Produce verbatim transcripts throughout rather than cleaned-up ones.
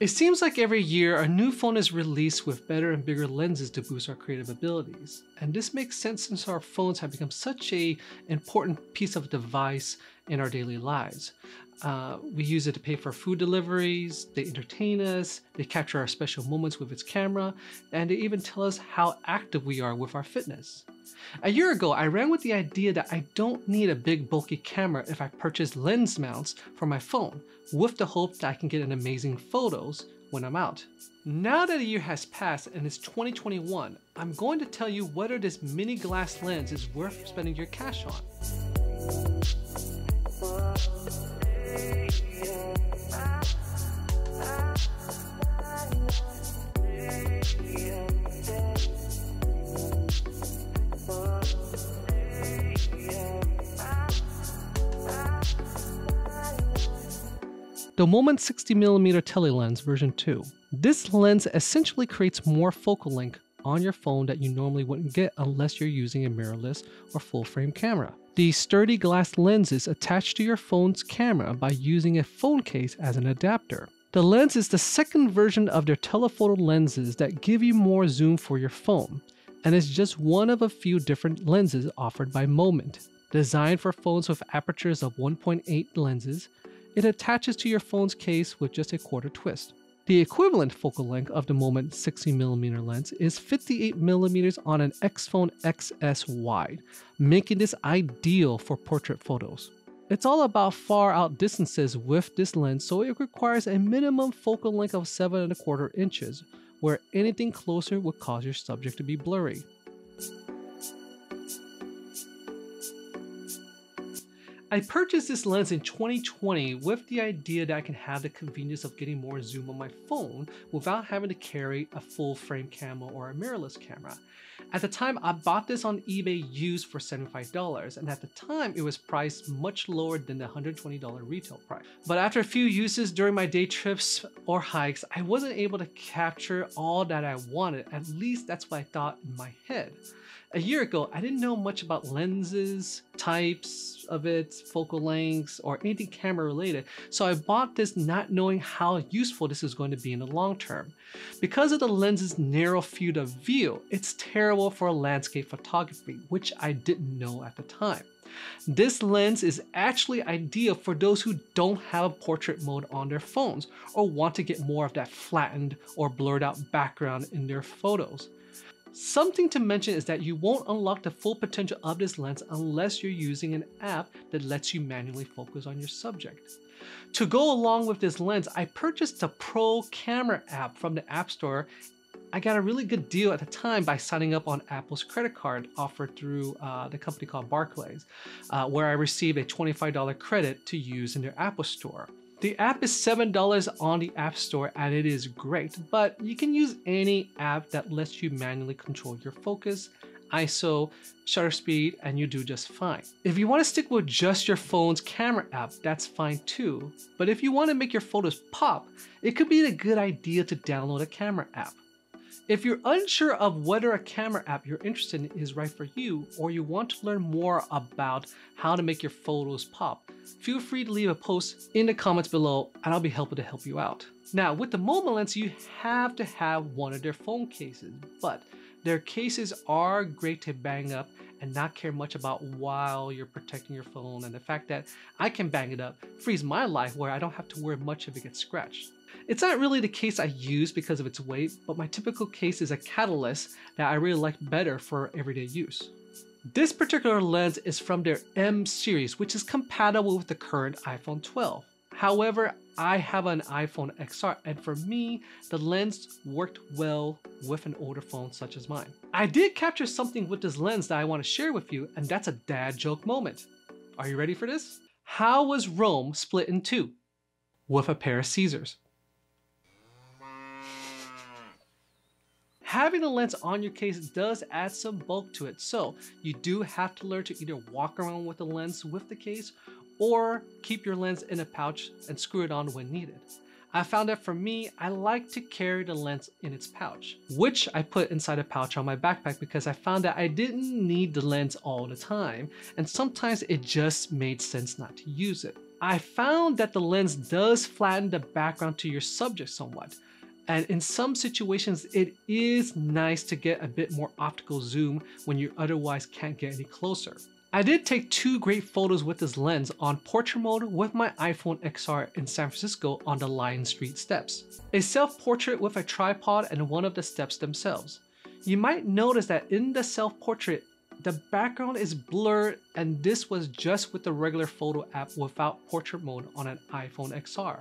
It seems like every year a new phone is released with better and bigger lenses to boost our creative abilities. And this makes sense since our phones have become such an important piece of device in our daily lives. Uh, we use it to pay for food deliveries, they entertain us, they capture our special moments with its camera, and they even tell us how active we are with our fitness. A year ago, I ran with the idea that I don't need a big bulky camera if I purchase lens mounts for my phone, with the hope that I can get an amazing photos when I'm out. Now that a year has passed and it's twenty twenty-one, I'm going to tell you whether this mini glass lens is worth spending your cash on. The Moment sixty millimeter Telelens version two. This lens essentially creates more focal length on your phone that you normally wouldn't get unless you're using a mirrorless or full-frame camera. The sturdy glass lens is attached to your phone's camera by using a phone case as an adapter. The lens is the second version of their telephoto lenses that give you more zoom for your phone, and it's just one of a few different lenses offered by Moment. Designed for phones with apertures of one point eight lenses, it attaches to your phone's case with just a quarter twist. The equivalent focal length of the Moment sixty millimeter lens is fifty-eight millimeters on an Xphone X S wide, making this ideal for portrait photos. It's all about far out distances with this lens, so it requires a minimum focal length of seven and a quarter inches, where anything closer would cause your subject to be blurry. I purchased this lens in twenty twenty with the idea that I can have the convenience of getting more zoom on my phone without having to carry a full frame camera or a mirrorless camera. At the time, I bought this on eBay used for seventy-five dollars, and at the time it was priced much lower than the one hundred twenty dollar retail price. But after a few uses during my day trips or hikes, I wasn't able to capture all that I wanted. At least that's what I thought in my head. A year ago, I didn't know much about lenses, types of it, focal lengths, or anything camera related, so I bought this not knowing how useful this is going to be in the long term. Because of the lens's narrow field of view, it's terrible for landscape photography, which I didn't know at the time. This lens is actually ideal for those who don't have portrait mode on their phones or want to get more of that flattened or blurred out background in their photos. Something to mention is that you won't unlock the full potential of this lens unless you're using an app that lets you manually focus on your subject. To go along with this lens, I purchased the Pro Camera app from the App Store. I got a really good deal at the time by signing up on Apple's credit card offered through uh, the company called Barclays, uh, where I received a twenty-five dollar credit to use in their Apple Store. The app is seven dollars on the App Store and it is great, but you can use any app that lets you manually control your focus, I S O, shutter speed, and you do just fine. If you want to stick with just your phone's camera app, that's fine too. But if you want to make your photos pop, it could be a good idea to download a camera app. If you're unsure of whether a camera app you're interested in is right for you, or you want to learn more about how to make your photos pop, feel free to leave a post in the comments below and I'll be happy to help you out. Now, with the Moment lens, you have to have one of their phone cases, but their cases are great to bang up and not care much about while you're protecting your phone, and the fact that I can bang it up frees my life where I don't have to worry much if it gets scratched. It's not really the case I use because of its weight, but my typical case is a Catalyst that I really like better for everyday use. This particular lens is from their M series, which is compatible with the current iPhone twelve. However, I have an iPhone X R, and for me, the lens worked well with an older phone such as mine. I did capture something with this lens that I want to share with you, and that's a dad joke moment. Are you ready for this? How was Rome split in two? With a pair of scissors. Having a lens on your case does add some bulk to it, so you do have to learn to either walk around with the lens with the case or keep your lens in a pouch and screw it on when needed. I found that for me, I like to carry the lens in its pouch, which I put inside a pouch on my backpack because I found that I didn't need the lens all the time, and sometimes it just made sense not to use it. I found that the lens does flatten the background to your subject somewhat. And in some situations, it is nice to get a bit more optical zoom when you otherwise can't get any closer. I did take two great photos with this lens on portrait mode with my iPhone X R in San Francisco on the Lyon Street Steps. A self-portrait with a tripod and one of the steps themselves. You might notice that in the self-portrait, the background is blurred, and this was just with the regular photo app without portrait mode on an iPhone X R.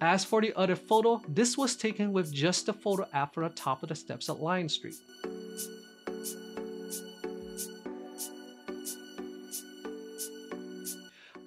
As for the other photo, this was taken with just the photo app from the top of the steps at Lyon Street.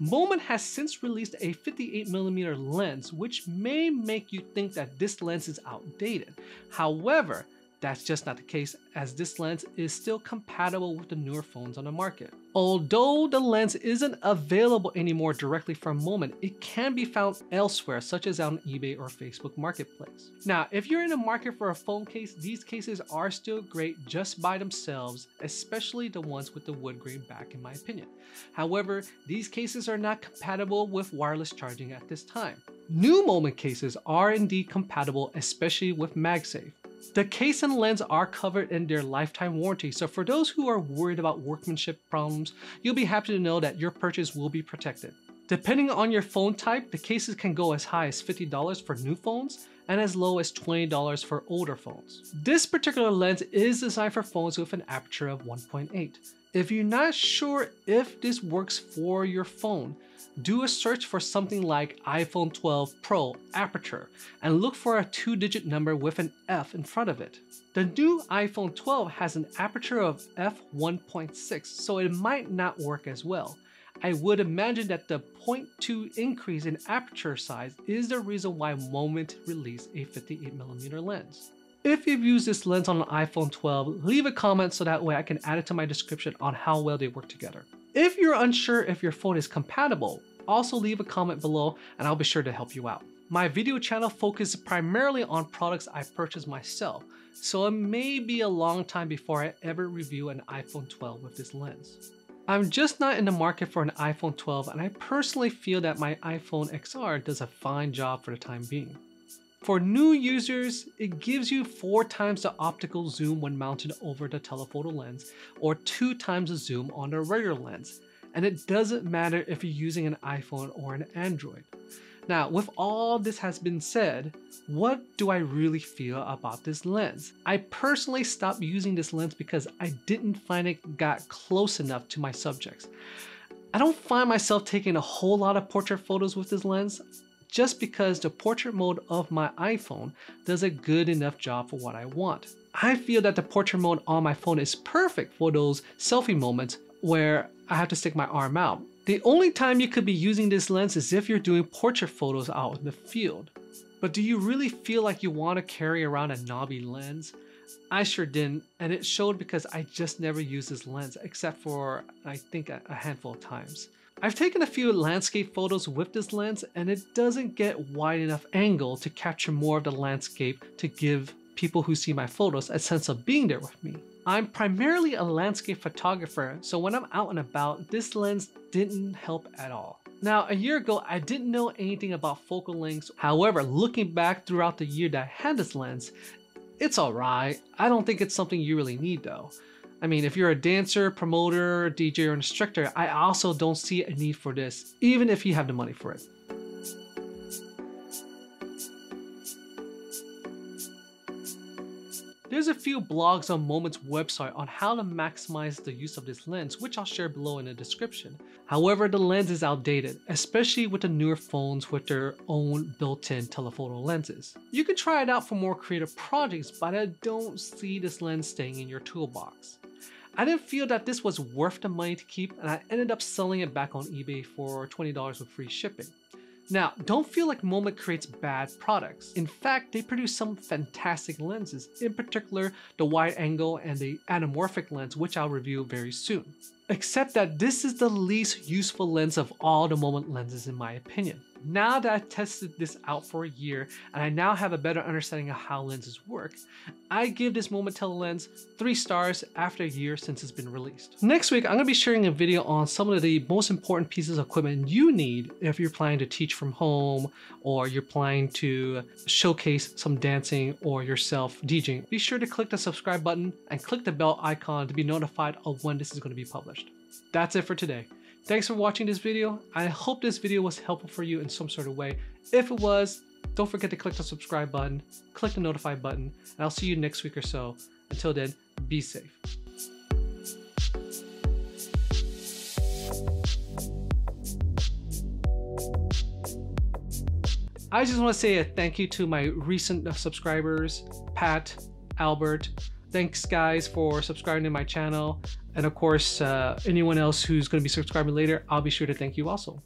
Moment has since released a fifty-eight millimeter lens, which may make you think that this lens is outdated. However, that's just not the case, as this lens is still compatible with the newer phones on the market. Although the lens isn't available anymore directly from Moment, it can be found elsewhere, such as on eBay or Facebook Marketplace. Now, if you're in the market for a phone case, these cases are still great just by themselves, especially the ones with the wood grain back in my opinion. However, these cases are not compatible with wireless charging at this time. New Moment cases are indeed compatible, especially with MagSafe. The case and lens are covered in their lifetime warranty, so for those who are worried about workmanship problems, you'll be happy to know that your purchase will be protected. Depending on your phone type, the cases can go as high as fifty dollars for new phones and as low as twenty dollars for older phones. This particular lens is designed for phones with an aperture of one point eight. If you're not sure if this works for your phone, do a search for something like iPhone twelve Pro aperture and look for a two-digit number with an F in front of it. The new iPhone twelve has an aperture of f one point six, so it might not work as well. I would imagine that the zero point two increase in aperture size is the reason why Moment released a fifty-eight millimeter lens. If you've used this lens on an iPhone twelve, leave a comment so that way I can add it to my description on how well they work together. If you're unsure if your phone is compatible, also leave a comment below and I'll be sure to help you out. My video channel focuses primarily on products I purchase myself, so it may be a long time before I ever review an iPhone twelve with this lens. I'm just not in the market for an iPhone twelve, and I personally feel that my iPhone X R does a fine job for the time being. For new users, it gives you four times the optical zoom when mounted over the telephoto lens, or two times the zoom on the regular lens. And it doesn't matter if you're using an iPhone or an Android. Now, with all this has been said, what do I really feel about this lens? I personally stopped using this lens because I didn't find it got close enough to my subjects. I don't find myself taking a whole lot of portrait photos with this lens, just because the portrait mode of my iPhone does a good enough job for what I want. I feel that the portrait mode on my phone is perfect for those selfie moments where I have to stick my arm out. The only time you could be using this lens is if you're doing portrait photos out in the field. But do you really feel like you want to carry around a knobby lens? I sure didn't, and it showed because I just never used this lens except for, I think, a handful of times. I've taken a few landscape photos with this lens, and it doesn't get wide enough angle to capture more of the landscape to give people who see my photos a sense of being there with me. I'm primarily a landscape photographer, so when I'm out and about, this lens didn't help at all. Now, a year ago, I didn't know anything about focal lengths. However, looking back throughout the year that I had this lens, it's alright. I don't think it's something you really need though. I mean, if you're a dancer, promoter, D J, or instructor, I also don't see a need for this, even if you have the money for it. There's a few blogs on Moment's website on how to maximize the use of this lens, which I'll share below in the description. However, the lens is outdated, especially with the newer phones with their own built-in telephoto lenses. You can try it out for more creative projects, but I don't see this lens staying in your toolbox. I didn't feel that this was worth the money to keep, and I ended up selling it back on eBay for twenty dollars with free shipping. Now, don't feel like Moment creates bad products. In fact, they produce some fantastic lenses, in particular the wide angle and the anamorphic lens, which I'll review very soon. Except that this is the least useful lens of all the Moment lenses in my opinion. Now that I've tested this out for a year and I now have a better understanding of how lenses work, I give this Moment telelens three stars after a year since it's been released. Next week, I'm going to be sharing a video on some of the most important pieces of equipment you need if you're planning to teach from home or you're planning to showcase some dancing or yourself DJing. Be sure to click the subscribe button and click the bell icon to be notified of when this is going to be published. That's it for today. Thanks for watching this video. I hope this video was helpful for you in some sort of way. If it was, don't forget to click the subscribe button, click the notify button, and I'll see you next week or so. Until then, be safe. I just want to say a thank you to my recent subscribers, Pat, Albert. Thanks guys for subscribing to my channel. And of course, uh, anyone else who's going to be subscribing later, I'll be sure to thank you also.